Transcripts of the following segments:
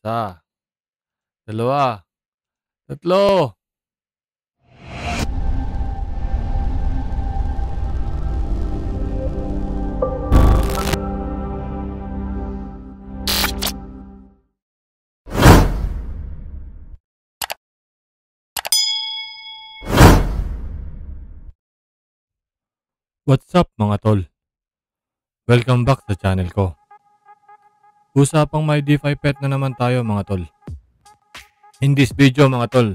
Isa. Dalawa. Tatlo. What's up mga tol? Welcome back sa channel ko. Usapang My DeFi Pet na naman tayo mga tol. In this video mga tol,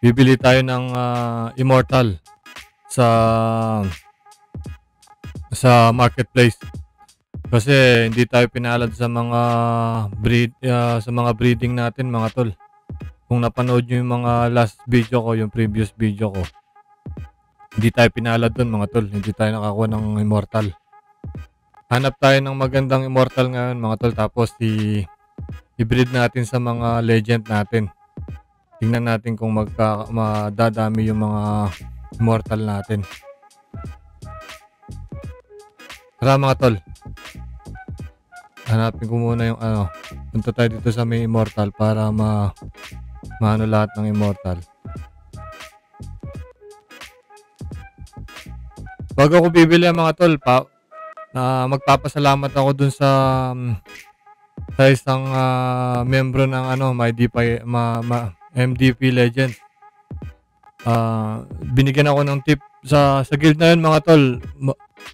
bibili tayo ng Immortal sa marketplace. Kasi hindi tayo pinalad sa mga breeding natin mga tol. Kung napanood nyo yung mga last video ko, yung previous video ko, hindi tayo pinalad doon mga tol. Hindi tayo nakakuha ng Immortal. Hanap tayo ng magandang Immortal ngayon mga tol. Tapos i-breed natin sa mga legend natin. Tingnan natin kung madadami yung mga Immortal natin. Tara mga tol. Hanapin ko muna yung ano. Punta tayo dito sa may Immortal para maano lahat ng Immortal. Bago ko bibili mga tol, magpapasalamat ako dun sa isang membro ng ano, MDP Legends. Binigyan ako ng tip sa guild na yun mga tol.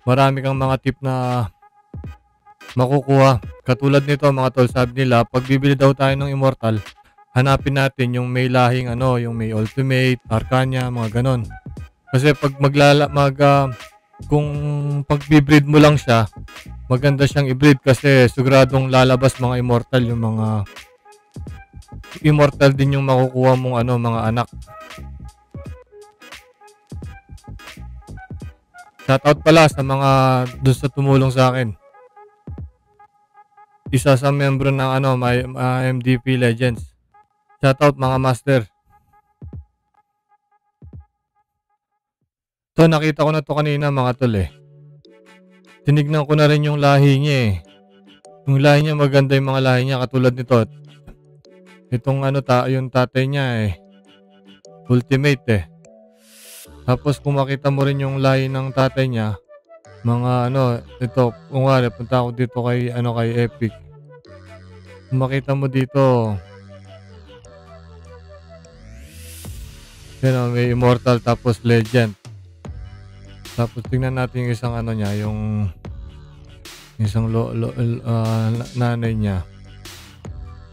Marami kang mga tip na makukuha. Katulad nito mga tol, sabi nila, pag bibili daw tayo ng Immortal, hanapin natin yung may lahing ano, yung may Ultimate, Arcana, mga ganon. Kasi pag kung pag-breed mo lang siya, maganda siyang i-breed kasi siguradong lalabas mga Immortal. Yung mga Immortal din yung makukuha mong ano, mga anak. Shoutout pala sa mga doon sa tumulong sa akin. Isa sa membro ng ano, MDP Legends. Shoutout mga master. So, nakita ko na to kanina mga tol eh. Tinignan ko na rin yung lahi niya eh. Yung lahi niya, maganda yung mga lahi niya. Katulad nito. Itong ano, yung tatay niya eh. Ultimate eh. Tapos kung makita mo rin yung lahi ng tatay niya, mga ano, ito, kung wala, punta ako dito kay Epic. Kung makita mo dito, yun, may Immortal tapos Legend. Tapos tingnan natin yung isang ano niya, yung isang nanay niya.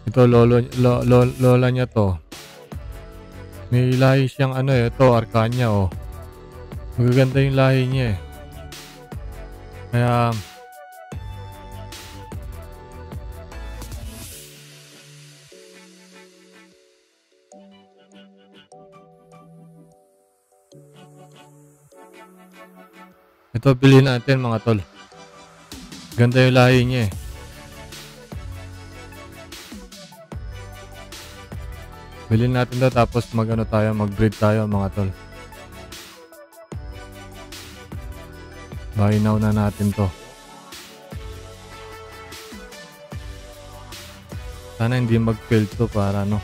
Ito lola niya to. May lahi siyang ano eh, ito Arcana oh. Magaganda yung lahi niya eh. Kaya ito, bilhin natin mga tol. Ganda yung lahi niya eh. Bilhin natin daw tapos magano tayo, mag-breed tayo mga tol. Buy now na natin to. Sana hindi mag-fail to para no.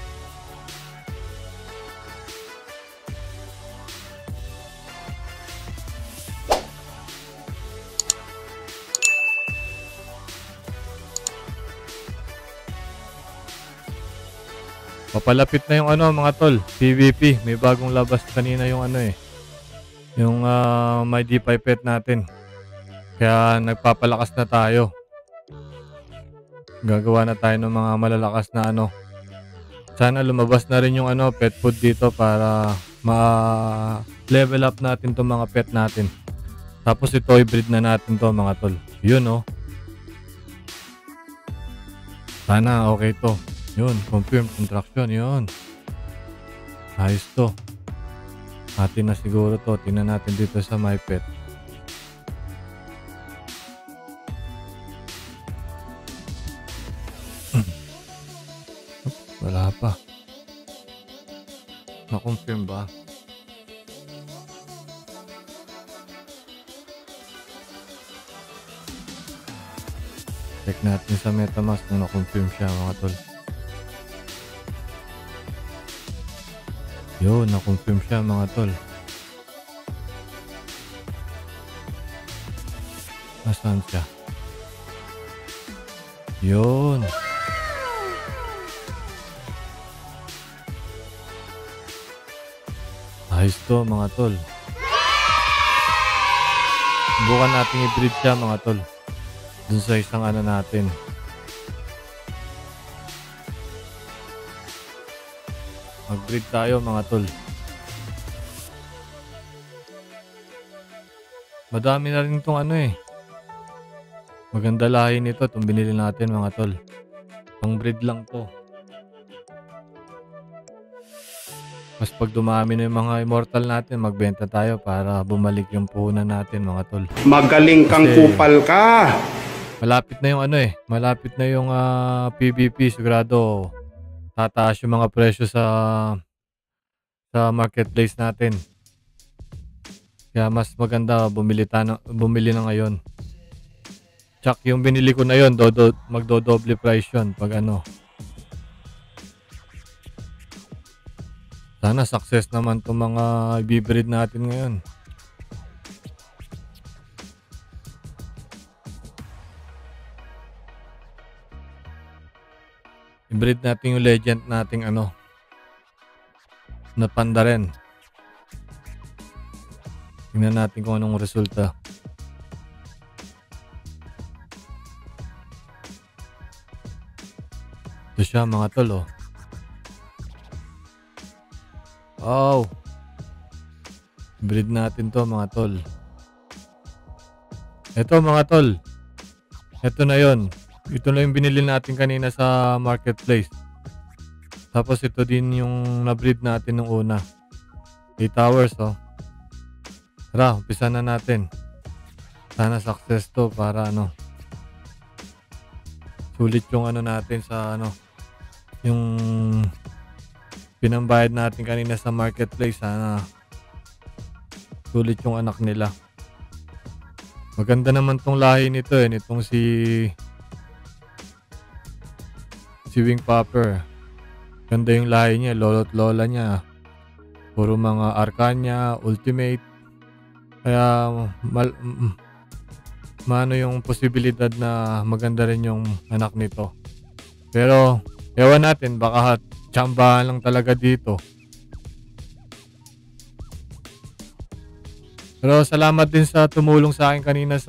Papalapit na yung ano mga tol, PVP. May bagong labas kanina yung ano eh, yung My DeFi Pet natin. Kaya nagpapalakas na tayo. Gagawa na tayo ng mga malalakas na ano. Sana lumabas na rin yung ano, pet food dito para ma-level up natin itong mga pet natin. Tapos ito i-breed na natin to mga tol. Yun oh. Sana okay to. Yun, confirmed contraction, yun. Ayos to. Atin na siguro to. Tingnan natin dito sa My Pet. Wala pa. Na-confirm ba? Check natin sa MetaMask na na-confirm siya mga tol. Yo, na-confirm siya mga tol. Nasaan siya? Yun. Ayos to mga tol. Subukan natin i-bridge siya mga tol. Dun sa isang ano natin. Mag-bridge tayo mga tol. Madami na rin itong ano eh. Maganda lahi nito. Itong binili natin mga tol. Pang breed lang to. Mas pag dumami na yung mga immortal natin, magbenta tayo para bumalik yung puhunan natin mga tol. Magaling kang kupal ka! Malapit na yung ano eh. Malapit na yung PVP. Sigurado tataas yung mga presyo sa marketplace natin. Kaya mas maganda bumili na ngayon. Check yung binili ko na yun, magdodoble price yun pag ano. Sana success naman itong mga ibibreed natin ngayon. Ibreed natin yung legend nating ano, na panda rin. Tingnan natin kung anong resulta. Ito siya mga tol oh. Oh. Breed natin to mga tol. Ito mga tol. Ito na yon. Ito na yung binili natin kanina sa marketplace. Tapos ito din yung na-breed natin nung una. 8 hours oh. Tara, umpisa na natin. Sana success to para ano. Sulit yung ano natin sa ano. Yung pinambayad natin kanina sa marketplace, sana sulit yung anak nila. Maganda naman tong lahi nito eh, nitong si Winged Pupper. Ganda yung lahi niya, lolo't lola niya. Puro mga Arcania, Ultimate. Kaya mano yung posibilidad na maganda rin yung anak nito. Pero ewan natin, baka tsambahan lang talaga dito. Pero salamat din sa tumulong sa akin kanina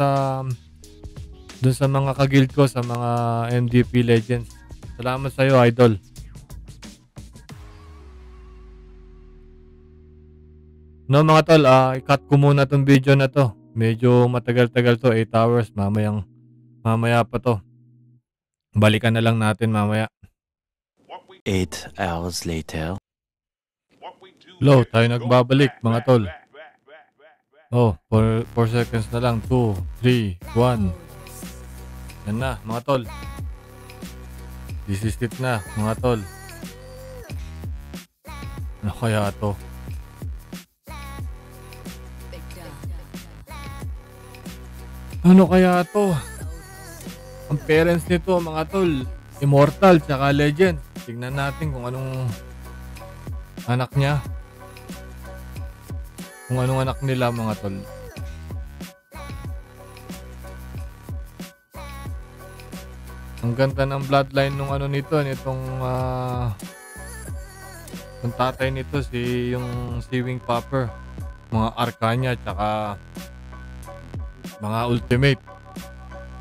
dun sa mga kaguild ko, sa mga MDP Legends. Salamat sa iyo, idol. No mga tol, i-cut ko muna tong video na to. Medyo matagal-tagal to, 8 hours. Mamaya pa to. Balikan na lang natin mamaya. 8 hours later. Low, tayo nagbabalik mga tol. Oh, 4 seconds na lang. 2, 3, 1. Yan na mga tol. This is it na mga tol. Ano kaya to? Ano kaya to? Ang parents nito mga tol, immortal tsaka legend. Tignan natin kung anong anak niya. Kung anong anak nila mga tol. Ang ganda ng bloodline nung ano nito, nitong ang tatay nito si Winged Pupper. Mga Arcania tsaka mga Ultimate.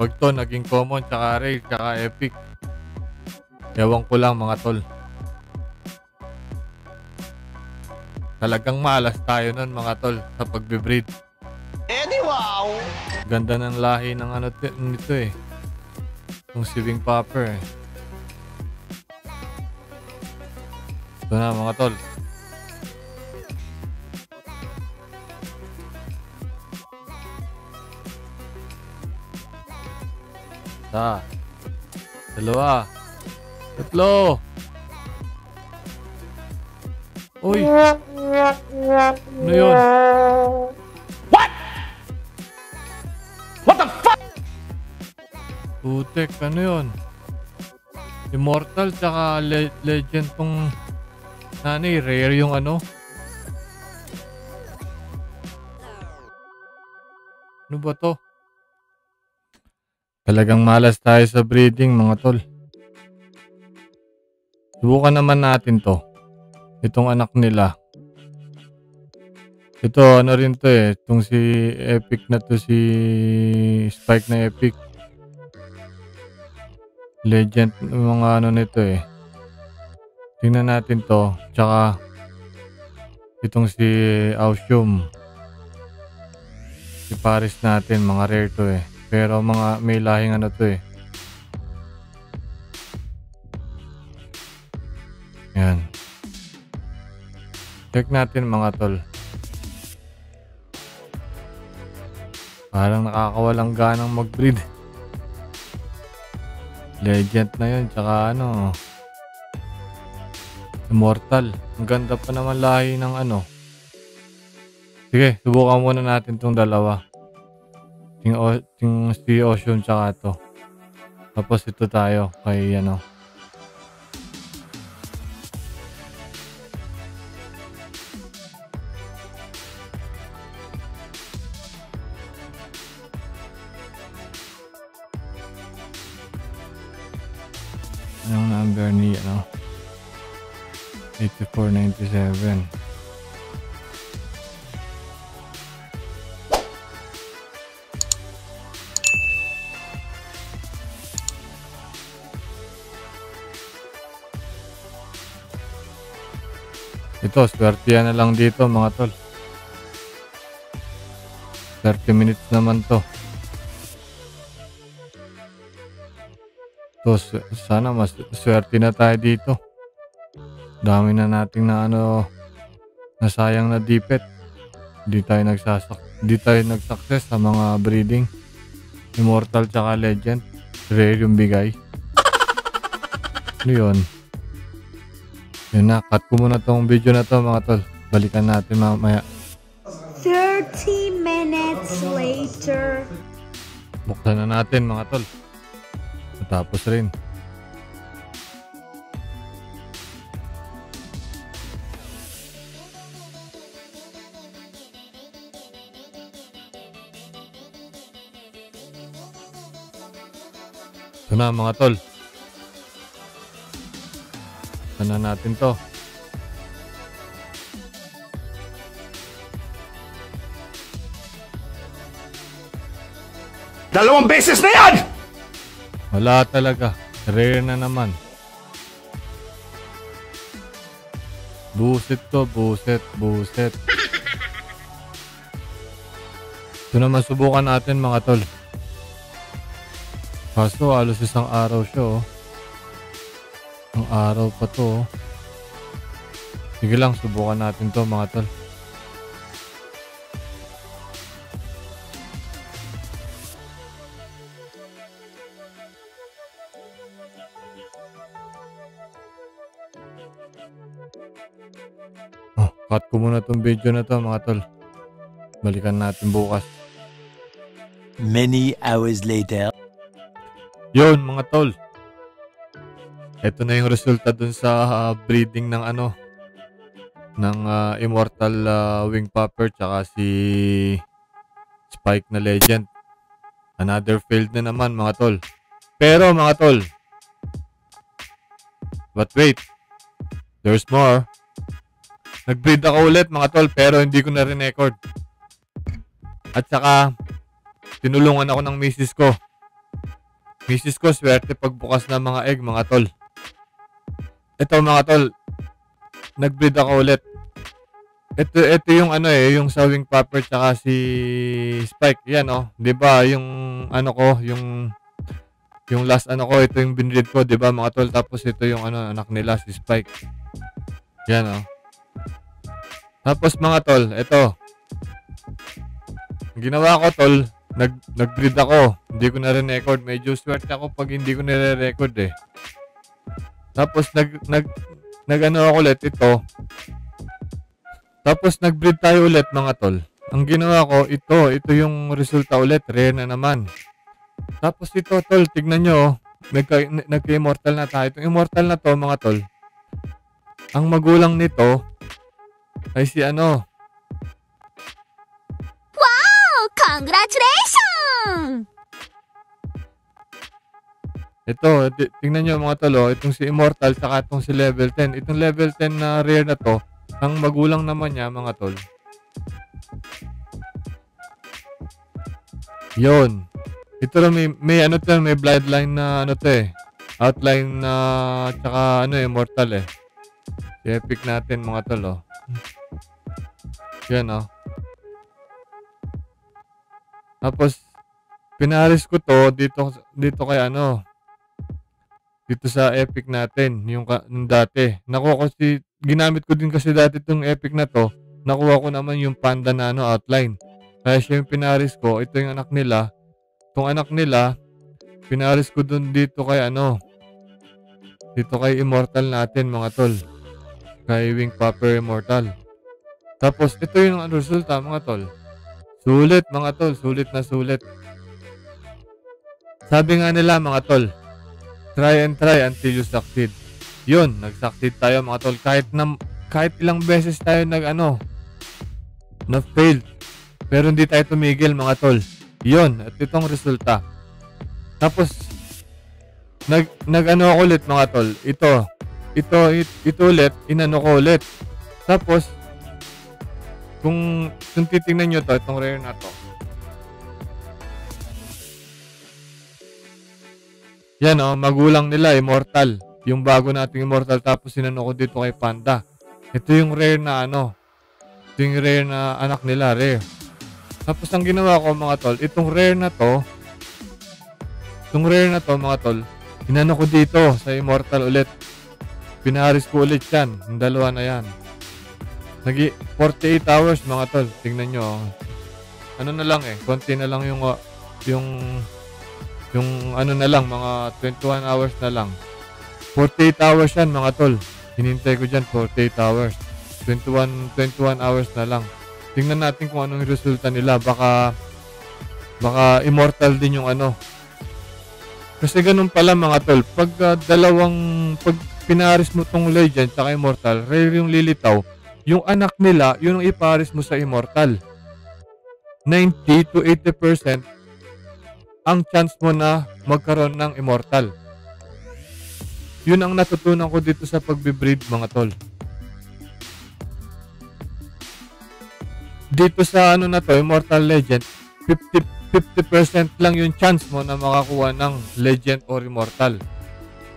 Pag to naging common tsaka rare tsaka epic. Ewan ko lang mga tol. Talagang malas tayo nun mga tol sa pagbe-breed. Wow! Ganda ng lahi ng ano nito eh. Yung si Winged Pupper eh. Ito na mga tol. Sa dalawa. Tatlo. Uy. Ano yun? What? What the fuck? Putek, ano yun? Immortal tsaka legend tong nanay, rare yung ano. Ano ba to? Talagang malas tayo sa breeding, mga tol. Subukan naman natin to. Itong anak nila. Ito, ano rin to eh. Itong si Epic na to, si Spike na Epic. Legend mga ano nito eh. Tingnan natin to. Tsaka itong si Ausium. Si Paris natin, mga rare to eh. Pero mga may lahing ano to eh. Yan. Check natin mga tol. Parang nakakawalang ganang mag-breed. Legend na yun. Tsaka ano. Immortal. Ang ganda pa naman lahi ng ano. Sige, subukan muna natin tong dalawa. Ting si Ocean tsaka ito. Tapos ito tayo kay ano. Anong number ni ano? 8497. Ito, swertihan na lang dito mga tol. 30 minutes naman to. So, sana mas swerte na tayo dito. Dami na nating na ano, nasayang na dipet. Di tayo nag-success sa mga breeding. Immortal tsaka legend. Rare yung bigay. Ano yun? Yun na, cut ko muna tong video na to mga tol. Balikan natin mamaya. 30 minutes later. Buksan na natin mga tol. Matapos rin. Ito na mga tol. Sana natin to. Dalawang beses na yan! Wala talaga. Rare na naman. Buset to. Buset. Ito naman subukan natin mga tol. Kaso alos isang araw siya oh. Ang araw pa to. Sige lang, subukan natin to mga tol. Oh, cut ko muna tong video na to mga tol. Balikan natin bukas. Many hours later. Yun mga tol. Ito na yung resulta dun sa breeding ng ano ng Immortal Winged Pupper tsaka si Spike na Legend. Another failed na naman mga tol. Pero mga tol, but wait, there's more. Nagbreed ako ulit mga tol pero hindi ko na re-record. At saka tinulungan ako ng misis ko. Misis ko swerte pagbukas ng mga egg mga tol. Ito mga tol, nag-breed ako ulit. Ito yung ano eh, yung sa Winged Pupper tsaka si Spike. Yan oh, 'di ba? Yung ano ko, yung last ano ko, ito yung binreed ko, 'di ba mga tol? Tapos ito yung ano anak nila si Spike. Yan oh. Tapos mga tol, ito. Ang ginawa ko tol, nag-breed ako. Hindi ko na re-record. Medyo swerte ako pag hindi ko nire-record eh. Tapos nag-ano ako ulit ito. Tapos nag-breed tayo ulit mga tol. Ang ginawa ko, ito yung resulta ulit. Rare na naman. Tapos ito, tol, tignan nyo, nagka-immortal na tayo. Itong immortal na to, mga tol, ang magulang nito ay si ano. Wow! Congratulations! Ito, tingnan nyo mga tol, oh, itong si Immortal saka itong si level 10. Itong level 10 na rare na to, ang magulang naman niya mga tol. Yun. Ito rin may ano to, may bloodline na ano to eh. Outline na tsaka ano Immortal eh. I-epic natin mga tol oh. Yan oh. Tapos pinaris ko to dito kay ano. Dito sa epic natin, yung dati. Nakuha kasi, ginamit ko din kasi dati itong epic na to. Nakuha ko naman yung panda na ano, outline. Kaya siya yung pinaris ko. Ito yung anak nila. Itong anak nila, pinaris ko dun dito kay ano. Dito kay Immortal natin, mga tol. Kay Winged Pupper Immortal. Tapos, ito yung ano, resulta, mga tol. Sulit, mga tol. Sulit na sulit. Sabi nga nila, mga tol, try and try until you succeed. Yun, nag-succeed tayo mga tol. Kahit ilang beses tayo na-fail. Pero hindi tayo tumigil mga tol. Yun, at itong resulta. Tapos, nag-ano ulit mga tol. Ito ulit, inano ko ulit. Tapos, kung titignan nyo to, itong rare na to. Yan o, magulang nila, Immortal. Yung bago nating Immortal, tapos sinano ko dito kay Panda. Ito yung rare na ano. Ito yung rare na anak nila, rare. Tapos ang ginawa ko mga tol, itong rare na to mga tol, inano ko dito sa Immortal ulit. Pinaharis ko ulit yan, yung dalawa na yan. 48 hours mga tol, tingnan nyo. Ano na lang eh, konti na lang yung ano na lang, mga 21 hours na lang. 48 hours yan mga tol. Hinintay ko dyan, 48 hours. 21 hours na lang. Tingnan natin kung anong resulta nila. Baka Immortal din yung ano. Kasi ganun pala mga tol. Pag pinaris mo tong Legend saka Immortal, rare yung lilitaw. Yung anak nila, yun ang iparis mo sa Immortal. 90 to 80% ang chance mo na magkaroon ng Immortal. Yun ang natutunan ko dito sa pagbibreed mga tol. Dito sa ano na to, Immortal Legend, 50% lang yung chance mo na makakuha ng Legend or Immortal.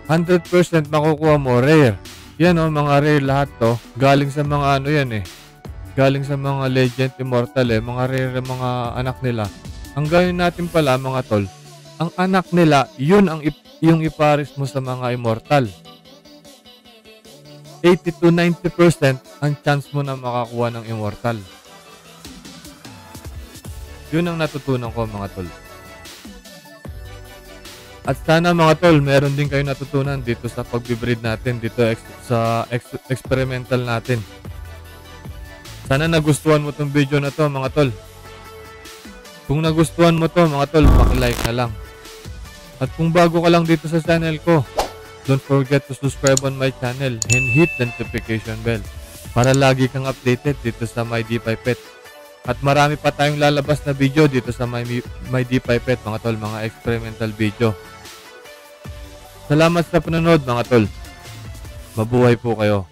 100% makukuha mo rare. Yan o, mga rare lahat to. Galing sa mga ano yan eh. Galing sa mga Legend, Immortal eh. Mga rare mga anak nila. Ang gawin natin pala mga tol, ang anak nila, yun ang yung iparis mo sa mga Immortal. 80 to 90% ang chance mo na makakuha ng Immortal. Yun ang natutunan ko mga tol. At sana mga tol, meron din kayo natutunan dito sa pagbibreed natin, dito sa experimental natin. Sana nagustuhan mo tong video na to mga tol. Kung nagustuhan mo to mga tol, paki-like na lang. At kung bago ka lang dito sa channel ko, don't forget to subscribe on my channel and hit the notification bell para lagi kang updated dito sa My DeFi Pet. At marami pa tayong lalabas na video dito sa My DeFi Pet mga tol, mga experimental video. Salamat sa panonood mga tol. Mabuhay po kayo.